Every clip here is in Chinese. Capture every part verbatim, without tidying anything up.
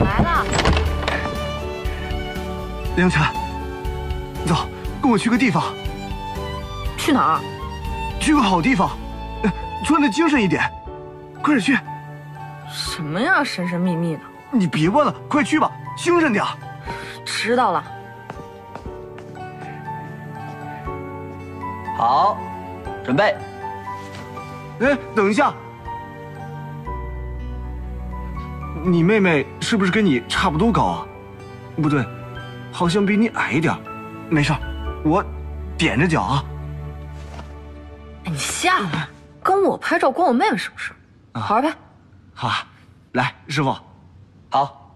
来了。凌晨，走，跟我去个地方。去哪儿？去个好地方，穿的精神一点。快点去。什么呀，神神秘秘的。你别问了，快去吧，精神点。知道了。好，准备。哎，等一下。 你妹妹是不是跟你差不多高啊？不对，好像比你矮一点。没事，我踮着脚啊。你下来，跟我拍照关我妹妹什么事？好好拍。好，来，师傅。好。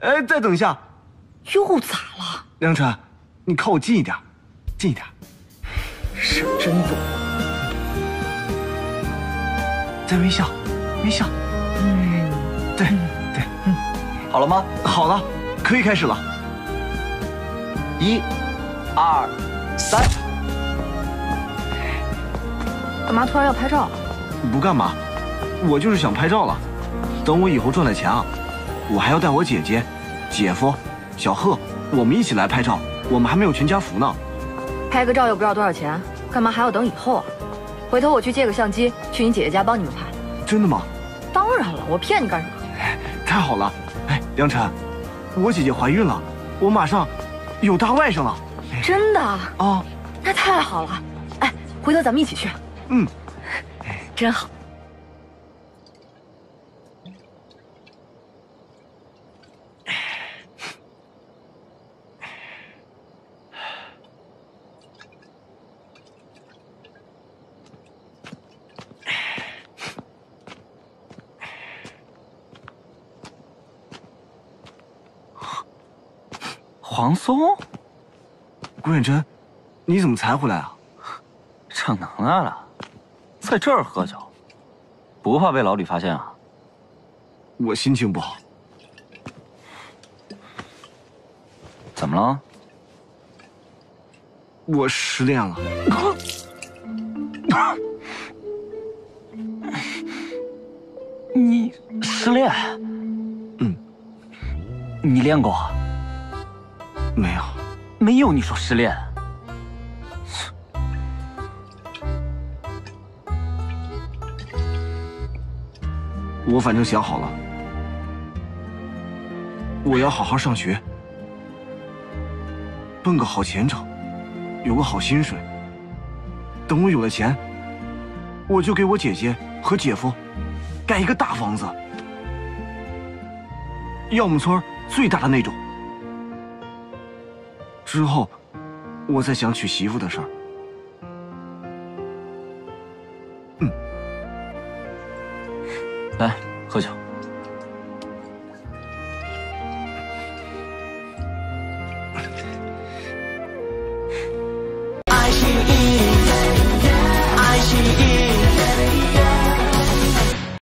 哎，再等一下。又咋了？梁晨，你靠我近一点，近一点。是真多。 再微笑，微笑。嗯，对对，嗯，好了吗？好了，可以开始了。一、二、三。干嘛突然要拍照？不干嘛，我就是想拍照了。等我以后赚了钱啊，我还要带我姐姐、姐夫、小贺，我们一起来拍照。我们还没有全家福呢。拍个照又不知道多少钱，干嘛还要等以后啊？ 回头我去借个相机，去你姐姐家帮你们拍。真的吗？当然了，我骗你干什么？哎，太好了！哎，梁晨，我姐姐怀孕了，我马上有大外甥了。真的？啊、哦，那太好了！哎，回头咱们一起去。嗯，真好。黄松，顾远真，你怎么才回来啊？逞能耐了，在这儿喝酒，不怕被老李发现啊？我心情不好，怎么了？我失恋了。你失恋？嗯，你恋过？ 没有，没有！你说失恋，我反正想好了，我要好好上学，奔个好前程，有个好薪水。等我有了钱，我就给我姐姐和姐夫盖一个大房子，要我们村最大的那种。 之后，我再想娶媳妇的事儿。嗯，来喝酒。